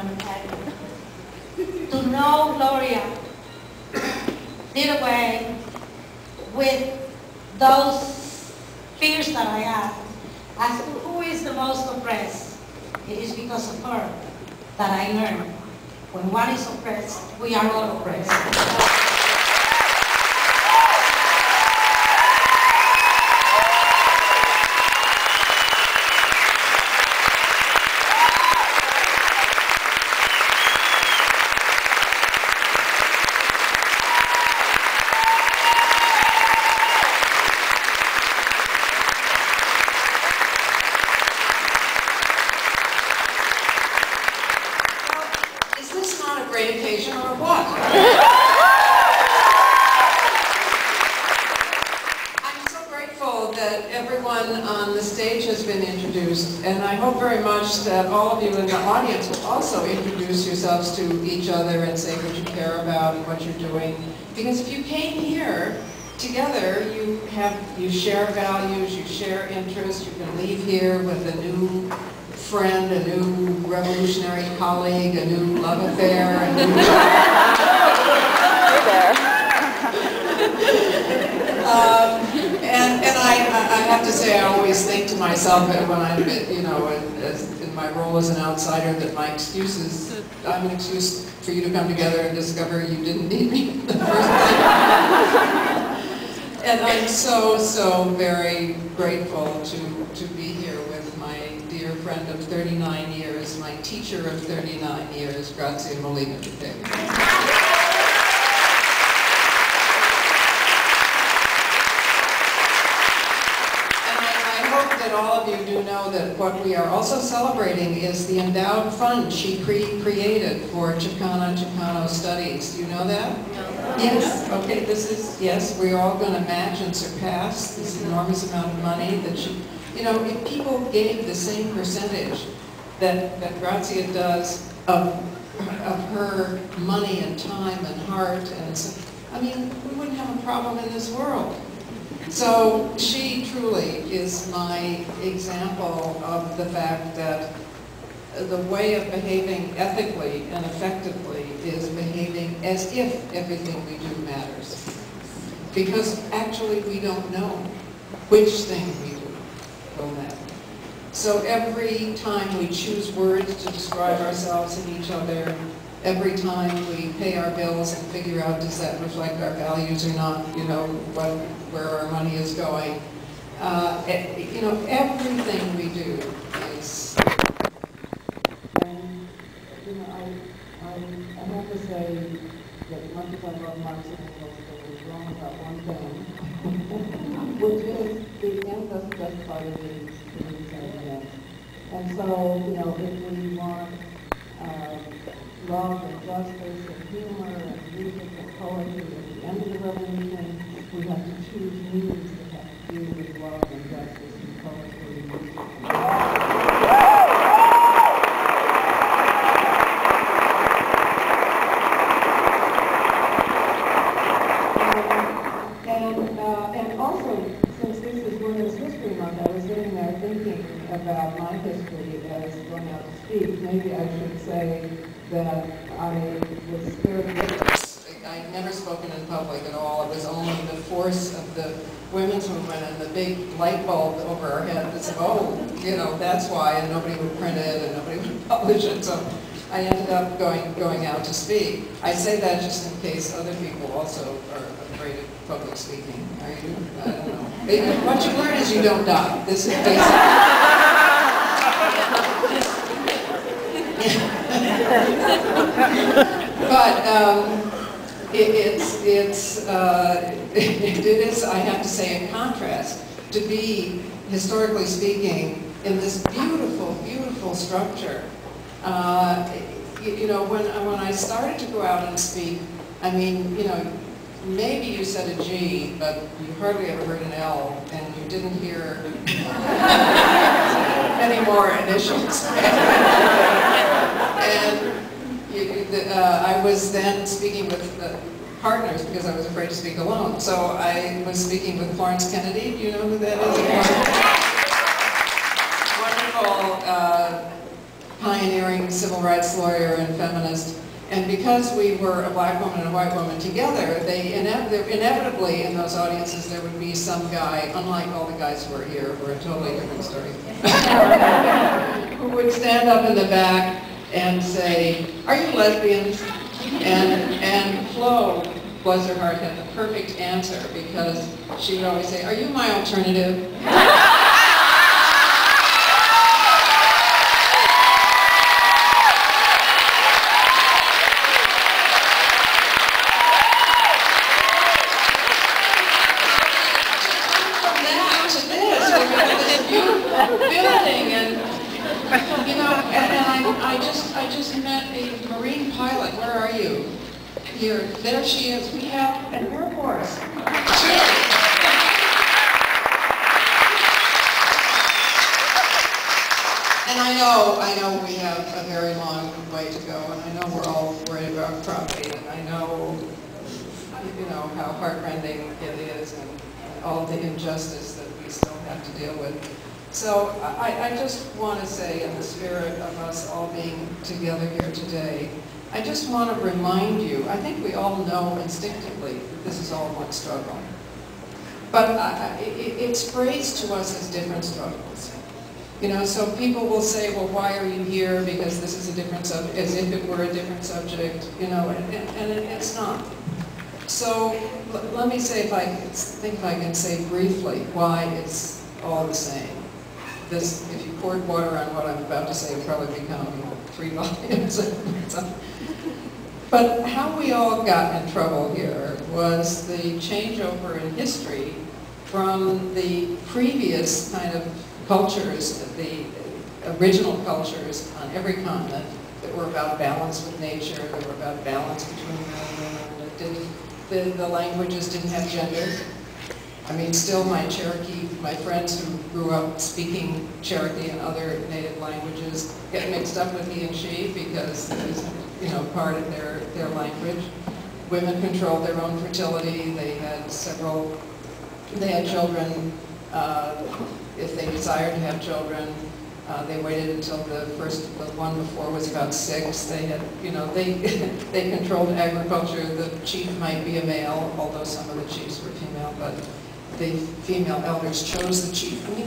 on heaven. To know Gloria did away with those fears that I had as to who is the most oppressed. It is because of her that I learned when one is oppressed, we are all oppressed. That all of you in the audience will also introduce yourselves to each other and say what you care about and what you're doing. Because if you came here together, you share values, you share interests, you can leave here with a new friend, a new revolutionary colleague, a new love affair. A new and I have to say, I always think to myself when I'm, you know, in my role as an outsider, that my excuse is, I'm an excuse for you to come together and discover you didn't need me in the first place. And I'm so, so very grateful to be here with my dear friend of 39 years, my teacher of 39 years, Gracia Molina de Pick. All of you do know that what we are also celebrating is the endowed fund she created for Chicano studies. Do you know that? No. Yes. Okay. This is, yes, we're all going to match and surpass this enormous amount of money that she, you know, if people gave the same percentage that Gracia does of her money and time and heart, and I mean, we wouldn't have a problem in this world. So she truly is my example of the fact that the way of behaving ethically and effectively is behaving as if everything we do matters. Because actually we don't know which thing we do will matter. So every time we choose words to describe ourselves and each other, every time we pay our bills and figure out does that reflect our values or not, you know, where our money is going. You know, everything we do is, and you know, I have to say that much as I love Marx and Engels, they were wrong about one thing, which is the end doesn't justify the means to do something else. And so, you know, if we want love and justice and humor and music and poetry at the end of the revolution, we have to choose means that have to do with love and justice and poetry and music and love. And also, since this is Women's History Month, I was sitting there thinking about my history as going out to speak. Maybe I should say that I was scared. I'd never spoken in public at all. It was only the force of the women's movement and the big light bulb over our head that said, oh, you know, that's why, and nobody would print it and nobody would publish it. So I ended up going out to speak. I say that just in case other people also are afraid of public speaking. Are you? I don't know. What you learn is you don't die. This is basic. But it is, I have to say, in contrast to be, historically speaking, in this beautiful, beautiful structure. You know, when I started to go out and speak, I mean, you know, maybe you said a G, but you hardly ever heard an L, and you didn't hear any more initials. And I was then speaking with partners because I was afraid to speak alone. So I was speaking with Florence Kennedy. Do you know who that is? Wonderful pioneering civil rights lawyer and feminist. And because we were a black woman and a white woman together, they inevitably in those audiences there would be some guy, unlike all the guys who are here, who are a totally different story, who would stand up in the back and say, "Are you lesbians?" And Flo Buzzerheart had the perfect answer, because she would always say, "Are you my alternative?" Here, there she is. We have an air force. And I know we have a very long way to go, and I know we're all worried about property, and I know, you know, how heart-rending it is, and all the injustice that we still have to deal with. So I just want to say, in the spirit of us all being together here today, I just want to remind you, I think we all know instinctively that this is all one struggle. But it sprays to us as different struggles. You know, so people will say, well, why are you here? Because this is a different subject, as if it were a different subject, you know, and it's not. So let me say, if I can say briefly why it's all the same. This, if you poured water on what I'm about to say, it'll probably become 3 volumes. But how we all got in trouble here was the changeover in history from the previous kind of cultures, the original cultures on every continent that were about balance with nature, that were about balance between men and women. The languages didn't have gender. I mean, still my friends who grew up speaking Cherokee and other native languages get mixed up with he and she, because it was, you know, part of their language. Women controlled their own fertility. They had children. If they desired to have children, they waited until the one before was about 6. They had, you know, they controlled agriculture. The chief might be a male, although some of the chiefs were female, but the female elders chose the chief. I mean,